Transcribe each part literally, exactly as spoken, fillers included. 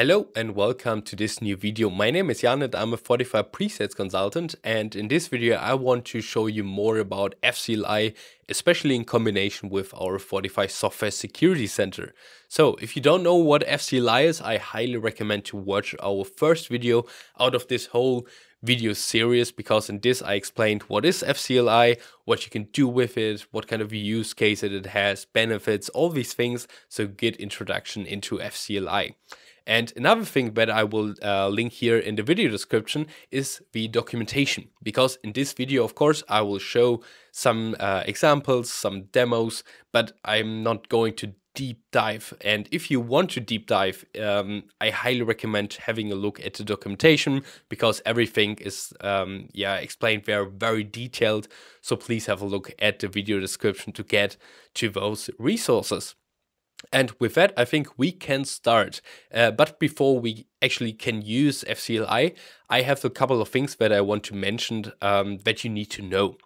Hello and welcome to this new video. My name is Jan and I'm a Fortify presets consultant, and in this video I want to show you more about F C L I, especially in combination with our Fortify Software Security Center. So if you don't know what F C L I is, I highly recommend to watch our first video out of this whole video series, because in this I explained what is F C L I, what you can do with it, what kind of use case it has, benefits, all these things. So good introduction into F C L I. And another thing that I will uh, link here in the video description is the documentation, because in this video, of course, I will show some uh, examples, some demos, but I'm not going to deep dive. And if you want to deep dive, um, I highly recommend having a look at the documentation, because everything is um, yeah explained there, very detailed. So please have a look at the video description to get to those resources. And with that, I think we can start. Uh, but before we actually can use F C L I, I have a couple of things that I want to mention um, that you need to know.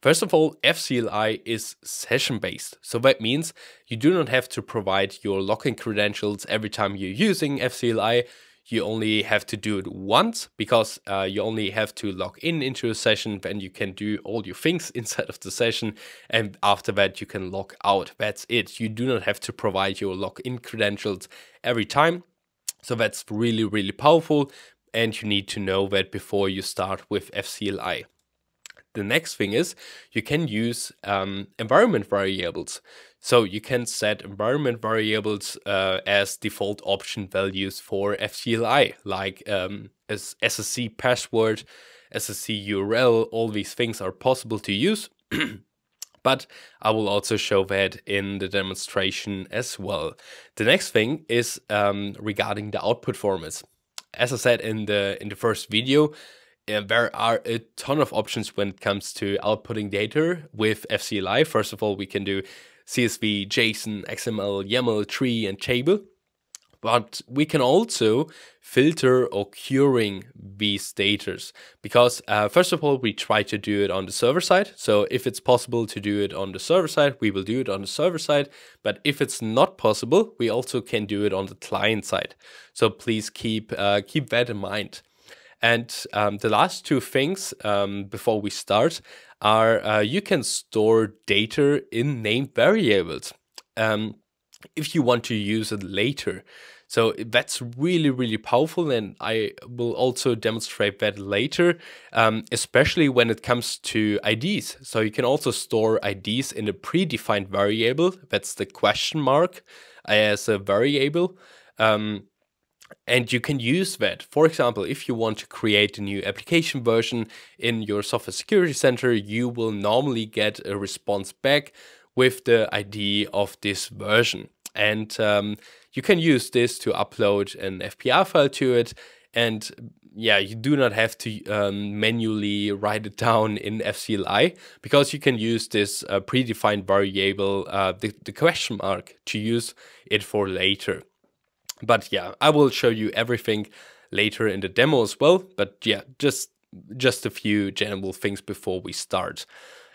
First of all, F C L I is session-based. So that means you do not have to provide your login credentials every time you're using F C L I. You only have to do it once, because uh, you only have to log in into a session, then you can do all your things inside of the session, and after that you can log out. That's it. You do not have to provide your login credentials every time. So that's really, really powerful, and you need to know that before you start with F C L I. The next thing is you can use um, environment variables. So you can set environment variables uh, as default option values for F C L I, like um, as S S C password, S S C U R L, all these things are possible to use. But I will also show that in the demonstration as well. The next thing is um, regarding the output formats. As I said in the, in the first video, Uh, there are a ton of options when it comes to outputting data with F C L I. First of all, we can do C S V, JSON, X M L, YAML, tree, and table. But we can also filter or curing these data, because uh, first of all, we try to do it on the server side. So if it's possible to do it on the server side, we will do it on the server side. But if it's not possible, we also can do it on the client side. So please keep, uh, keep that in mind. And um, the last two things um, before we start are uh, you can store data in named variables um, if you want to use it later. So that's really, really powerful, and I will also demonstrate that later, um, especially when it comes to I Ds. So you can also store I Ds in a predefined variable. That's the question mark as a variable. Um, And you can use that. For example, if you want to create a new application version in your Software Security Center, you will normally get a response back with the I D of this version. And um, you can use this to upload an F P R file to it. And yeah, you do not have to um, manually write it down in F C L I, because you can use this uh, predefined variable, uh, the, the question mark, to use it for later. But yeah, I will show you everything later in the demo as well. But yeah, just just a few general things before we start.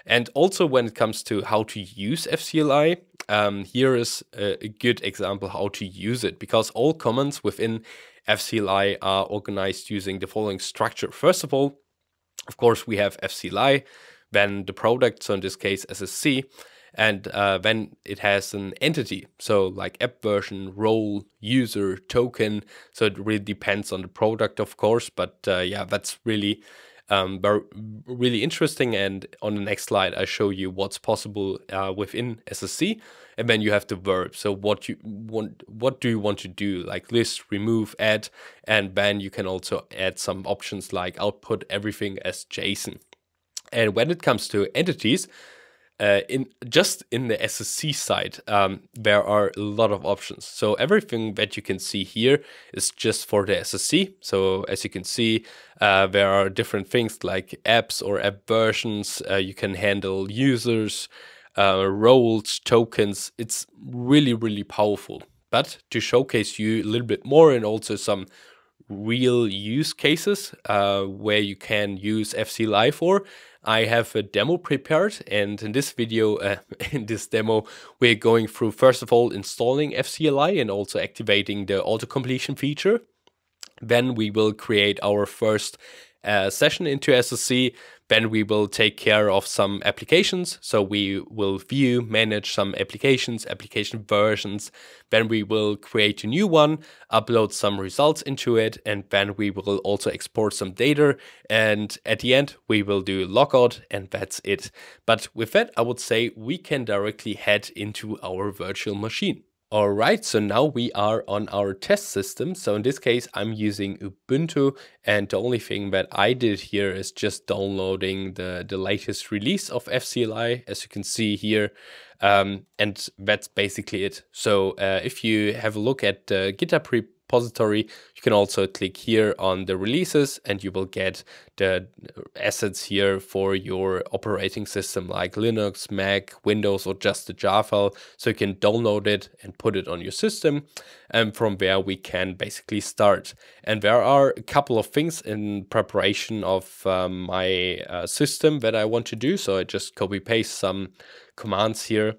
And also when it comes to how to use F C L I, um, here is a good example how to use it, because all commands within F C L I are organized using the following structure. First of all, of course, we have F C L I, then the product, so in this case S S C. And uh, then it has an entity, so like app version, role, user, token. So it really depends on the product, of course. But uh, yeah, that's really, um, really interesting. And on the next slide, I show you what's possible uh, within S S C. And then you have the verb. So what you want, what do you want to do? Like list, remove, add, and then you can also add some options like output everything as JSON. And when it comes to entities, Uh, in just in the S S C side, um, there are a lot of options. So everything that you can see here is just for the S S C. So as you can see, uh, there are different things like apps or app versions. Uh, you can handle users, uh, roles, tokens. It's really, really powerful. But to showcase you a little bit more, and also some real use cases uh, where you can use F C L I for, I have a demo prepared, and in this video, uh, in this demo, we're going through, first of all, installing F C L I and also activating the auto-completion feature. Then we will create our first uh, session into S S C. Then we will take care of some applications. So we will view, manage some applications, application versions. Then we will create a new one, upload some results into it, and then we will also export some data. And at the end, we will do logout, and that's it. But with that, I would say we can directly head into our virtual machine. All right, so now we are on our test system. So in this case, I'm using Ubuntu, and the only thing that I did here is just downloading the, the latest release of F C L I, as you can see here. Um, and that's basically it. So uh, if you have a look at the GitHub repository, you can also click here on the releases, and you will get the assets here for your operating system like Linux, Mac, Windows, or just the jar file. So you can download it and put it on your system. And from there, we can basically start. And there are a couple of things in preparation of um, my uh, system that I want to do. So I just copy paste some commands here.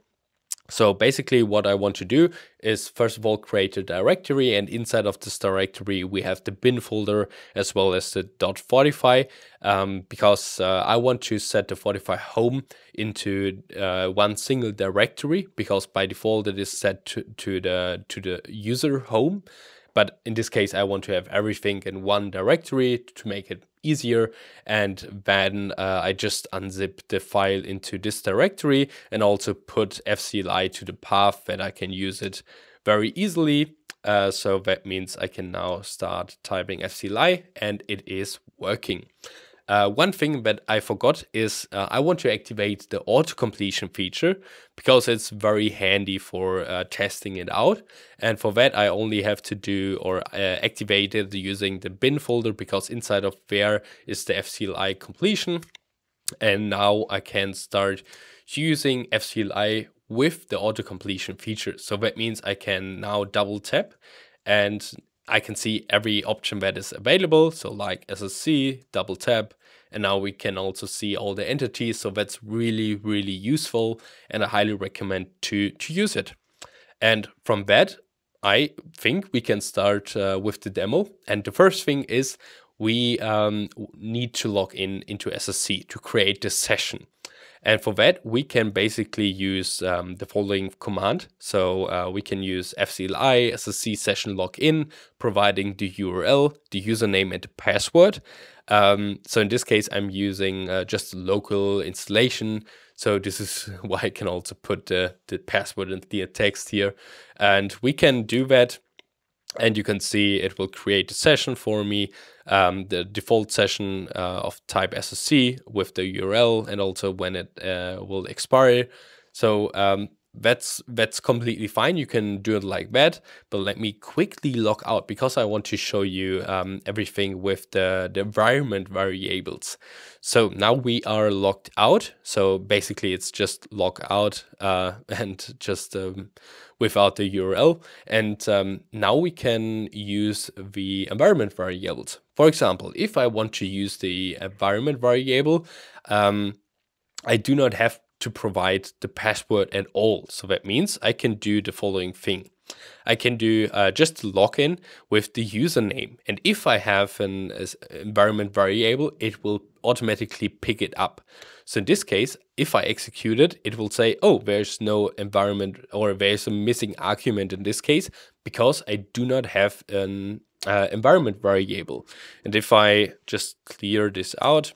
So basically what I want to do is, first of all, create a directory, and inside of this directory we have the bin folder as well as the .fortify, um, because uh, I want to set the Fortify home into uh, one single directory, because by default it is set to, to the to the user home. But in this case, I want to have everything in one directory to make it easier. And then uh, I just unzip the file into this directory and also put F C L I to the path that I can use it very easily. Uh, so that means I can now start typing F C L I, and it is working. Uh, one thing that I forgot is uh, I want to activate the auto-completion feature, because it's very handy for uh, testing it out. And for that, I only have to do or uh, activate it using the bin folder, because inside of there is the F C L I completion. And now I can start using F C L I with the auto-completion feature. So that means I can now double tap, and I can see every option that is available. So like S S C, double tap, and now we can also see all the entities. So that's really, really useful, and I highly recommend to, to use it. And from that, I think we can start uh, with the demo. And the first thing is we um, need to log in into S S C to create the session. And for that, we can basically use um, the following command. So uh, we can use F C L I, S S C session login, providing the U R L, the username, and the password. Um, so in this case, I'm using uh, just local installation. So this is why I can also put the, the password in the text here. And we can do that. And you can see it will create a session for me, um, the default session uh, of type S S C with the U R L, and also when it uh, will expire. So um, that's that's completely fine. You can do it like that. But let me quickly log out, because I want to show you um, everything with the, the environment variables. So now we are logged out. So basically it's just log out uh, and just um, without the U R L. And um, now we can use the environment variables. For example, if I want to use the environment variable, um, I do not have to provide the password at all. So that means I can do the following thing. I can do uh, just login with the username. And if I have an uh, environment variable, it will automatically pick it up. So in this case, if I execute it, it will say, oh, there's no environment, or there's a missing argument in this case, because I do not have an uh, environment variable. And if I just clear this out,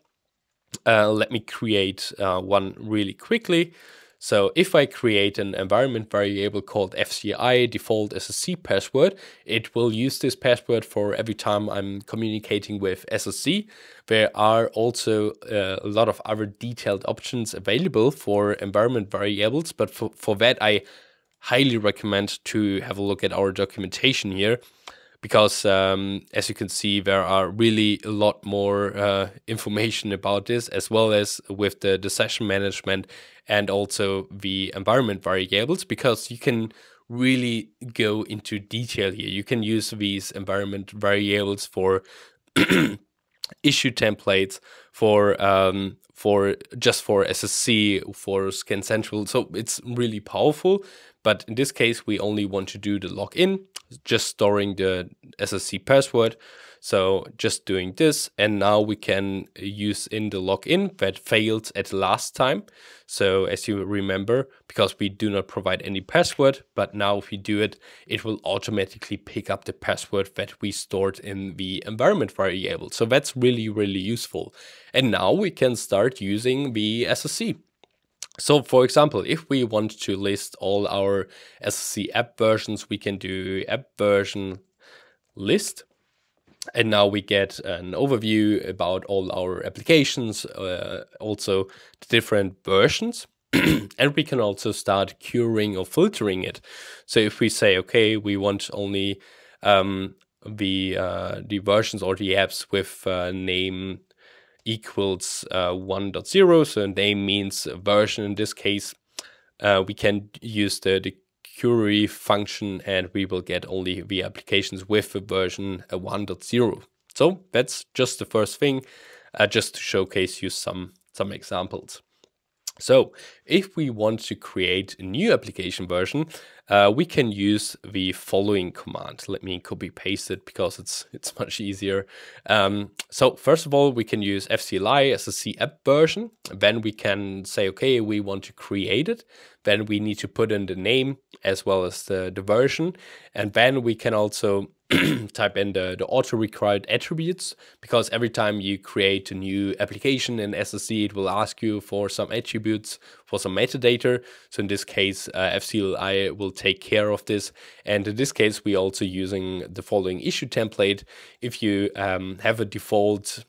Uh, let me create uh, one really quickly. So if I create an environment variable called F C I default S S C password, it will use this password for every time I'm communicating with S S C. There are also uh, a lot of other detailed options available for environment variables, but for, for that I highly recommend to have a look at our documentation here, because um, as you can see, there are really a lot more uh, information about this, as well as with the, the session management and also the environment variables, because you can really go into detail here. You can use these environment variables for issue templates for um, for just for S S C, for Scan Central. So it's really powerful. But in this case, we only want to do the login, just storing the S S C password. So just doing this, and now we can use in the login that failed at last time. So as you remember, because we do not provide any password, but now if we do it, it will automatically pick up the password that we stored in the environment variable. So that's really, really useful. And now we can start using the S S C. So for example, if we want to list all our S S C app versions, we can do app version list. And now we get an overview about all our applications, uh, also the different versions. And we can also start curing or filtering it. So if we say, okay, we want only um, the, uh, the versions or the apps with uh, name equals uh, one point zero, so name means version in this case, uh, we can use the, the query function and we will get only the applications with the version one point zero. So that's just the first thing, uh, just to showcase you some, some examples. So if we want to create a new application version, uh, we can use the following command. Let me copy paste it because it's it's much easier. Um, so first of all, we can use F C L I as a C app version. Then we can say, okay, we want to create it. Then we need to put in the name as well as the, the version. And then we can also type in the, the auto-required attributes, because every time you create a new application in S S C, it will ask you for some attributes, for some metadata. So in this case, uh, F C L I will take care of this. And in this case, we're also using the following issue template. If you um, have a default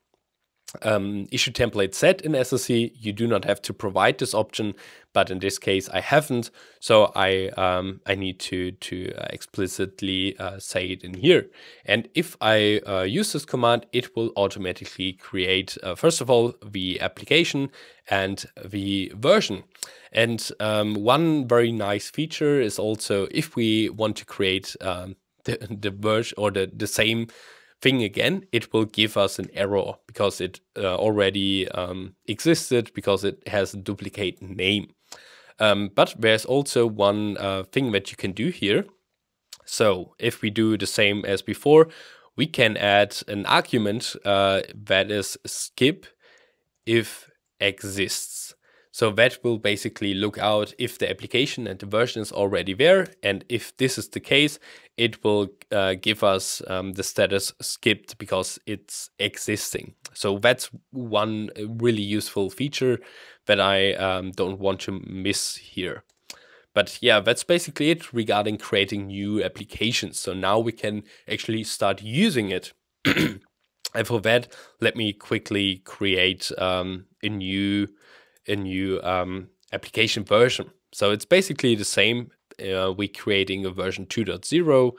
um, issue template set in S S C, you do not have to provide this option. But in this case, I haven't, so I um, I need to to explicitly uh, say it in here. And if I uh, use this command, it will automatically create uh, first of all the application and the version. And um, one very nice feature is also if we want to create um, the the version or the the same thing again, it will give us an error because it uh, already um, existed, because it has a duplicate name. Um, but there's also one uh, thing that you can do here. So if we do the same as before, we can add an argument uh, that is skip if exists. So that will basically look out if the application and the version is already there. And if this is the case, it will uh, give us um, the status skipped because it's existing. So that's one really useful feature that I um, don't want to miss here. But yeah, that's basically it regarding creating new applications. So now we can actually start using it. And for that, let me quickly create um, a new a new um, application version. So it's basically the same. Uh, we're creating a version two point zero,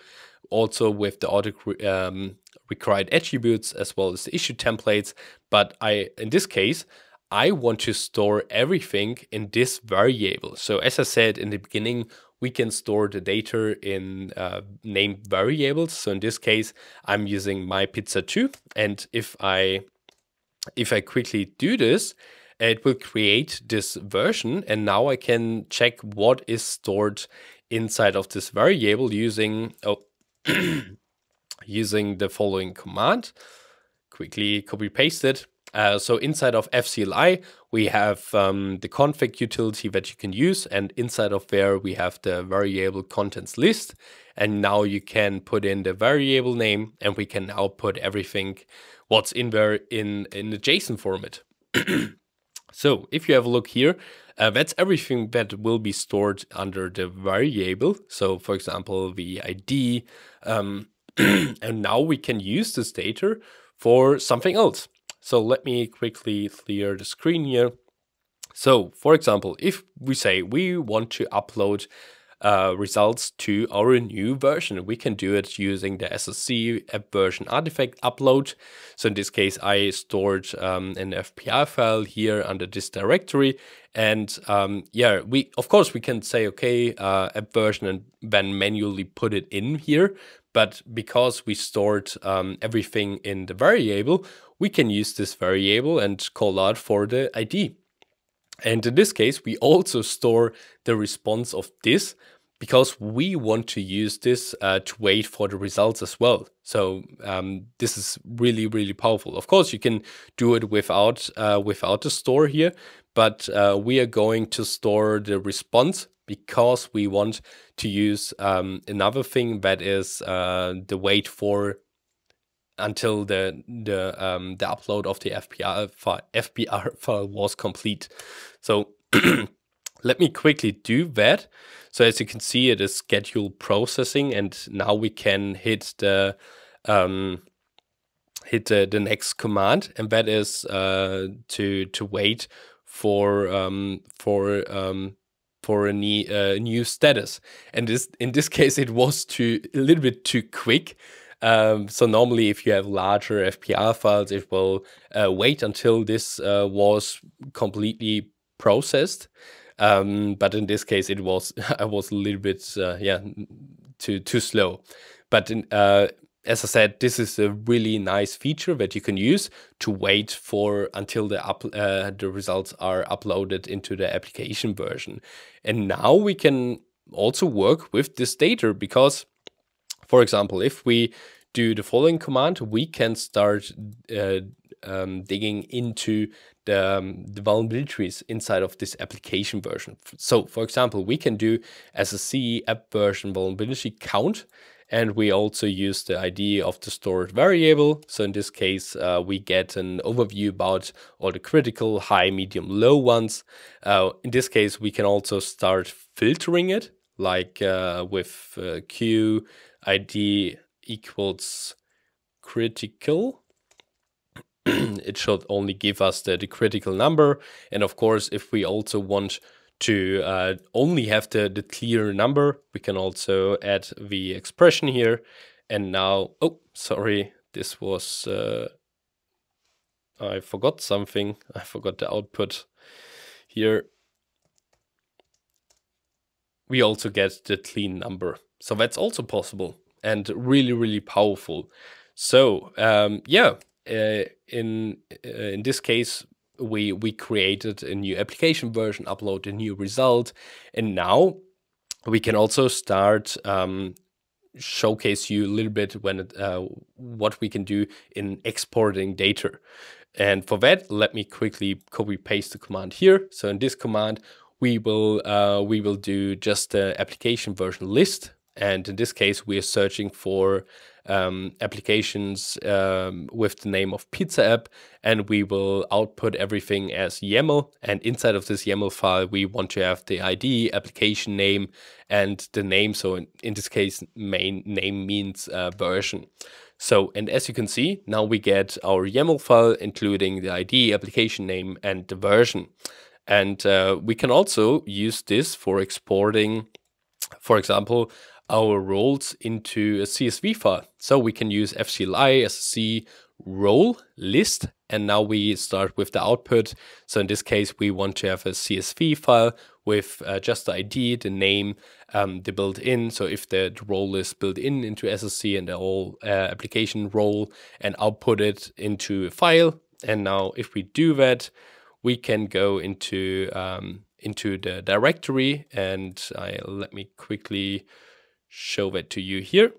also with the auto um, required attributes as well as the issue templates. But I, in this case, I want to store everything in this variable. So as I said in the beginning, we can store the data in uh, name variables. So in this case, I'm using my pizza two. And if I, if I quickly do this, it will create this version, and now I can check what is stored inside of this variable using oh, using the following command. Quickly copy paste it. Uh, so inside of F C L I, we have um, the config utility that you can use, and inside of there we have the variable contents list. And now you can put in the variable name, and we can now put everything what's in there in in the JSON format. So if you have a look here, uh, that's everything that will be stored under the variable. So for example, the I D, um, and now we can use this data for something else. So let me quickly clear the screen here. So for example, if we say we want to upload uh, results to our new version, we can do it using the S S C app version artifact upload. So in this case, I stored um, an F P R file here under this directory. And um, yeah, we of course we can say, okay, uh, app version, and then manually put it in here. But because we stored um, everything in the variable, we can use this variable and call out for the I D. And in this case, we also store the response of this because we want to use this uh, to wait for the results as well. So um, this is really, really powerful. Of course, you can do it without, uh, without the store here, but uh, we are going to store the response because we want to use um, another thing that is uh, the wait for until the the um, the upload of the F P R file, F P R file was complete. So let me quickly do that. So as you can see, it is scheduled processing, and now we can hit the um, hit the, the next command, and that is uh, to to wait for um, for um, for a new, uh, new status. And this in this case, it was too a little bit too quick. Um, so normally if you have larger F P R files, it will uh, wait until this uh, was completely processed. Um, but in this case, it was I was a little bit uh, yeah too too slow. But in, uh, as I said, this is a really nice feature that you can use to wait for until the up, uh, the results are uploaded into the application version. And now we can also work with this data because, for example, if we do the following command, we can start uh, um, digging into the, um, the vulnerabilities inside of this application version. So, for example, we can do as a C E app version vulnerability count, and we also use the I D of the stored variable. So in this case, uh, we get an overview about all the critical, high, medium, low ones. Uh, in this case, we can also start filtering it, like uh, with uh, Q, I D equals critical. It should only give us the, the critical number. And of course, if we also want to uh, only have the, the clear number, we can also add the expression here. And now, oh, sorry, this was, uh, I forgot something. I forgot the output here. We also get the clean number. So that's also possible and really, really powerful. So um, yeah, uh, in uh, in this case, we we created a new application version, upload a new result, and now we can also start um, showcase you a little bit when it, uh, what we can do in exporting data. And for that, let me quickly copy paste the command here. So in this command, we will uh, we will do just the application version list. And in this case, we are searching for um, applications um, with the name of Pizza App, and we will output everything as YAML. And inside of this YAML file, we want to have the I D, application name, and the name. So in, in this case, main name means uh, version. So, and as you can see, now we get our YAML file, including the I D, application name, and the version. And uh, we can also use this for exporting, for example, our roles into a C S V file. So we can use F C L I as C role list, and now we start with the output. So in this case, we want to have a C S V file with uh, just the I D, the name, um, the built-in. So if the role is built in into S S C and the whole uh, application role, and output it into a file. And now if we do that, we can go into um, into the directory, and I, let me quickly show that to you here.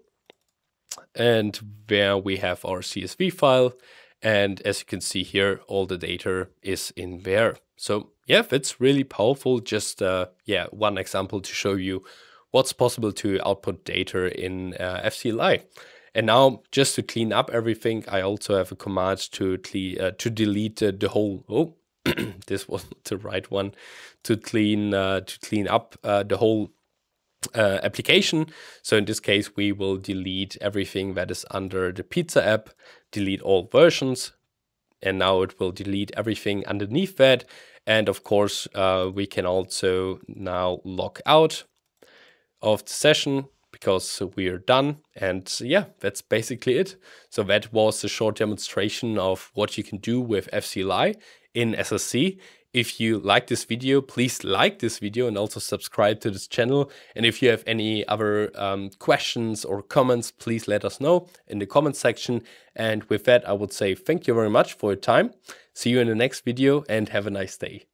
And there we have our C S V file. And as you can see here, all the data is in there. So yeah, that's really powerful. Just uh, yeah, one example to show you what's possible to output data in uh, F C L I. And now, just to clean up everything, I also have a command to cle uh, to delete uh, the whole. Oh, this was the right one. To clean uh, to clean up uh, the whole Uh, application. So in this case, we will delete everything that is under the Pizza App, delete all versions, and now it will delete everything underneath that. And of course, uh, we can also now log out of the session because we're done. And yeah, that's basically it. So that was a short demonstration of what you can do with F C L I in S S C If you like this video, please like this video and also subscribe to this channel. And if you have any other um, questions or comments, please let us know in the comment section. And with that, I would say thank you very much for your time. See you in the next video and have a nice day.